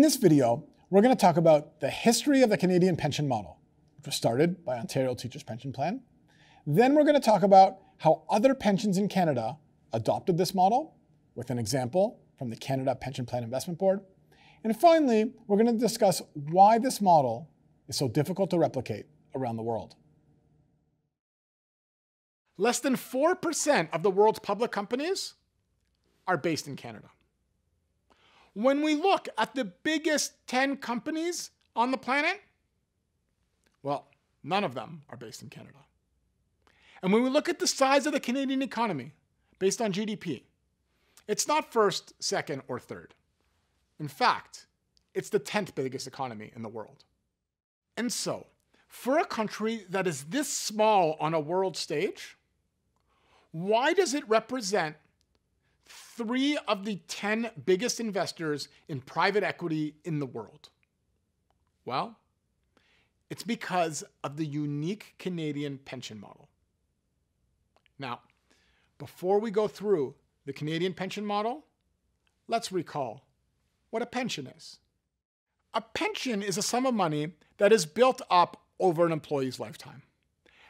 In this video, we're going to talk about the history of the Canadian pension model, which was started by Ontario Teachers' Pension Plan. Then we're going to talk about how other pensions in Canada adopted this model, with an example from the Canada Pension Plan Investment Board. And finally, we're going to discuss why this model is so difficult to replicate around the world. Less than 4% of the world's public companies are based in Canada. When we look at the biggest 10 companies on the planet, well, none of them are based in Canada. And when we look at the size of the Canadian economy based on GDP, it's not first, second, or third. In fact, it's the 10th biggest economy in the world. And so, for a country that is this small on a world stage, why does it represent 3 of the 10 biggest investors in private equity in the world? Well, it's because of the unique Canadian pension model. Now, before we go through the Canadian pension model, let's recall what a pension is. A pension is a sum of money that is built up over an employee's lifetime.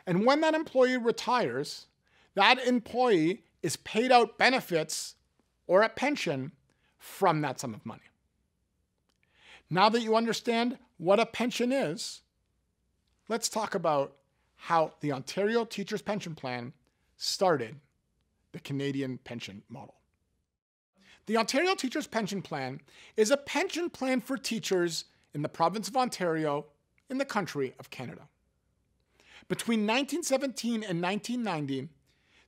And when that employee retires, that employee is paid out benefits or a pension from that sum of money. Now that you understand what a pension is, let's talk about how the Ontario Teachers' Pension Plan started the Canadian pension model. The Ontario Teachers' Pension Plan is a pension plan for teachers in the province of Ontario in the country of Canada. Between 1917 and 1990,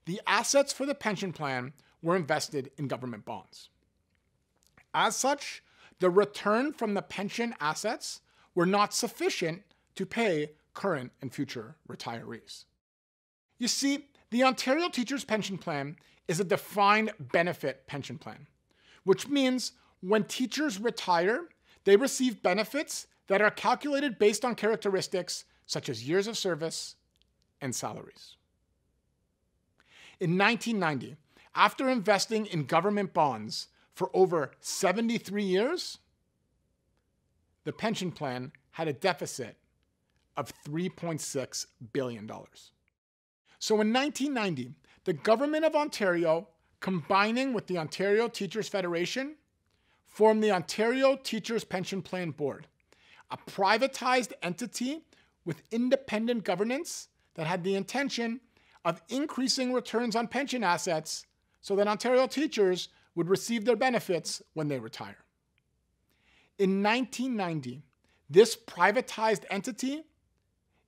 the assets for the pension plan were invested in government bonds. As such, the return from the pension assets were not sufficient to pay current and future retirees. You see, the Ontario Teachers' Pension Plan is a defined benefit pension plan, which means when teachers retire, they receive benefits that are calculated based on characteristics such as years of service and salaries. In 1990, after investing in government bonds for over 73 years, the pension plan had a deficit of $3.6 billion. So in 1990, the government of Ontario, combining with the Ontario Teachers' Federation, formed the Ontario Teachers' Pension Plan Board, a privatized entity with independent governance that had the intention of increasing returns on pension assets so that Ontario teachers would receive their benefits when they retire. In 1990, this privatized entity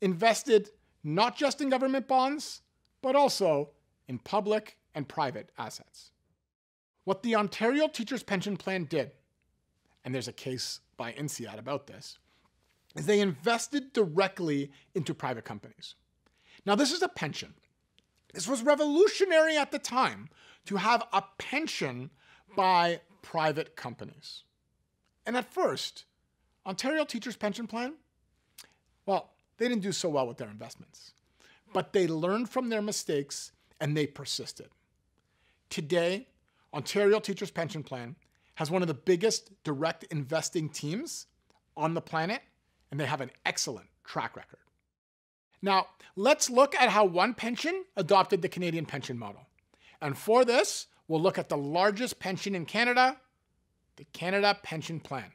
invested not just in government bonds, but also in public and private assets. What the Ontario Teachers' Pension Plan did, and there's a case by INSEAD about this, is they invested directly into private companies. Now, this is a pension. This was revolutionary at the time to have a pension by private companies. And at first, Ontario Teachers' Pension Plan, well, they didn't do so well with their investments, but they learned from their mistakes and they persisted. Today, Ontario Teachers' Pension Plan has one of the biggest direct investing teams on the planet, and they have an excellent track record. Now, let's look at how one pension adopted the Canadian pension model. And for this, we'll look at the largest pension in Canada, the Canada Pension Plan,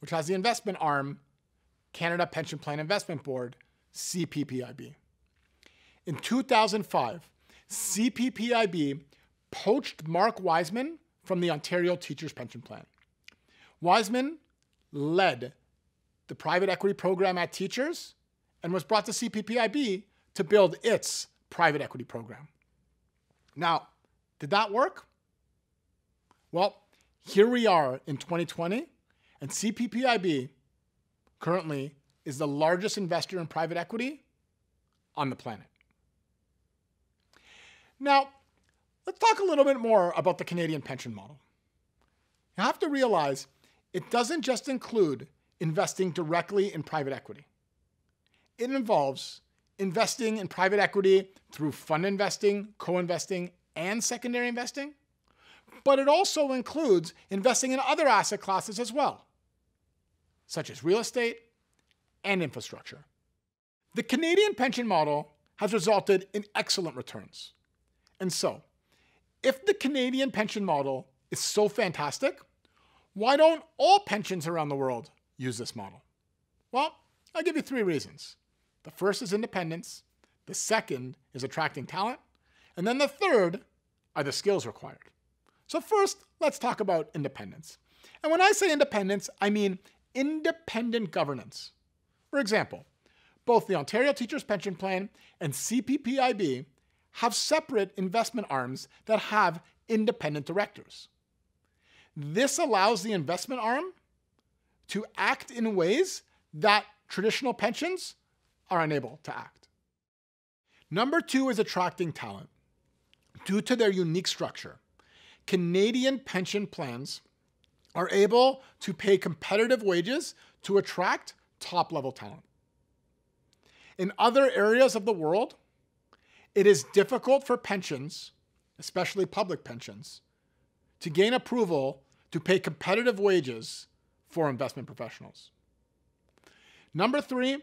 which has the investment arm, Canada Pension Plan Investment Board, CPPIB. In 2005, CPPIB poached Mark Wiseman from the Ontario Teachers' Pension Plan. Wiseman led the private equity program at Teachers and was brought to CPPIB to build its private equity program. Now, did that work? Well, here we are in 2020, and CPPIB currently is the largest investor in private equity on the planet. Now, let's talk a little bit more about the Canadian pension model. You have to realize it doesn't just include investing directly in private equity. It involves investing in private equity through fund investing, co-investing, and secondary investing, but it also includes investing in other asset classes as well, such as real estate and infrastructure. The Canadian pension model has resulted in excellent returns. And so, if the Canadian pension model is so fantastic, why don't all pensions around the world use this model? Well, I'll give you three reasons. The first is independence, the second is attracting talent, and then the third are the skills required. So first, let's talk about independence. And when I say independence, I mean independent governance. For example, both the Ontario Teachers' Pension Plan and CPPIB have separate investment arms that have independent directors. This allows the investment arm to act in ways that traditional pensions are unable to act. Number two is attracting talent. Due to their unique structure, Canadian pension plans are able to pay competitive wages to attract top-level talent. In other areas of the world, it is difficult for pensions, especially public pensions, to gain approval to pay competitive wages for investment professionals. Number three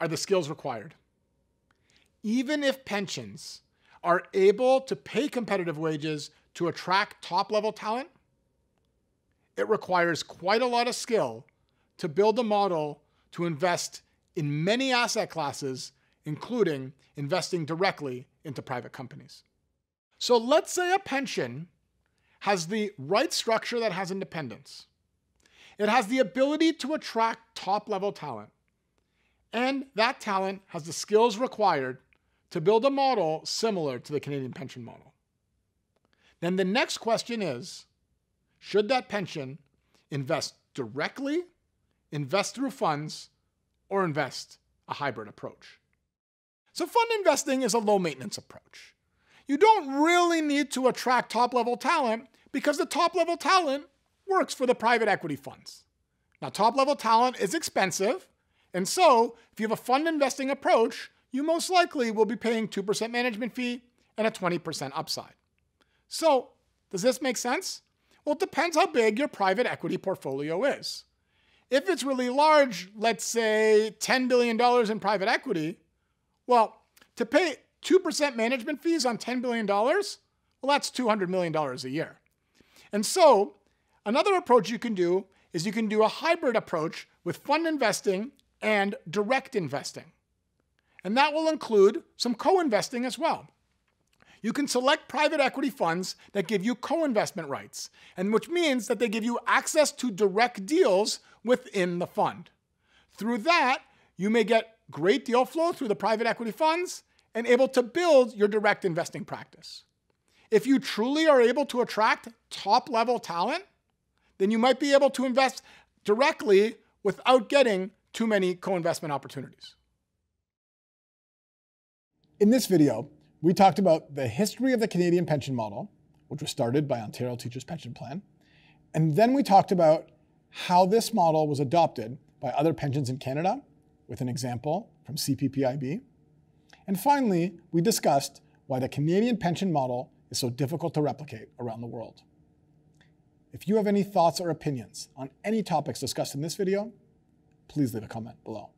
are the skills required. Even if pensions are able to pay competitive wages to attract top-level talent, it requires quite a lot of skill to build a model to invest in many asset classes, including investing directly into private companies. So let's say a pension has the right structure that has independence. It has the ability to attract top-level talent. And that talent has the skills required to build a model similar to the Canadian pension model. Then the next question is, should that pension invest directly, invest through funds, or invest a hybrid approach? So fund investing is a low-maintenance approach. You don't really need to attract top-level talent because the top-level talent works for the private equity funds. Now, top-level talent is expensive, and so if you have a fund investing approach, you most likely will be paying 2% management fee and a 20% upside. So, does this make sense? Well, it depends how big your private equity portfolio is. If it's really large, let's say $10 billion in private equity, well, to pay 2% management fees on $10 billion, well, that's $200 million a year. And so another approach you can do is you can do a hybrid approach with fund investing and direct investing. And that will include some co-investing as well. You can select private equity funds that give you co-investment rights, and which means that they give you access to direct deals within the fund. Through that, you may get great deal flow through the private equity funds and able to build your direct investing practice. If you truly are able to attract top-level talent, then you might be able to invest directly without getting too many co-investment opportunities. In this video, we talked about the history of the Canadian pension model, which was started by Ontario Teachers' Pension Plan. And then we talked about how this model was adopted by other pensions in Canada, with an example from CPPIB. And finally, we discussed why the Canadian pension model is so difficult to replicate around the world. If you have any thoughts or opinions on any topics discussed in this video, please leave a comment below.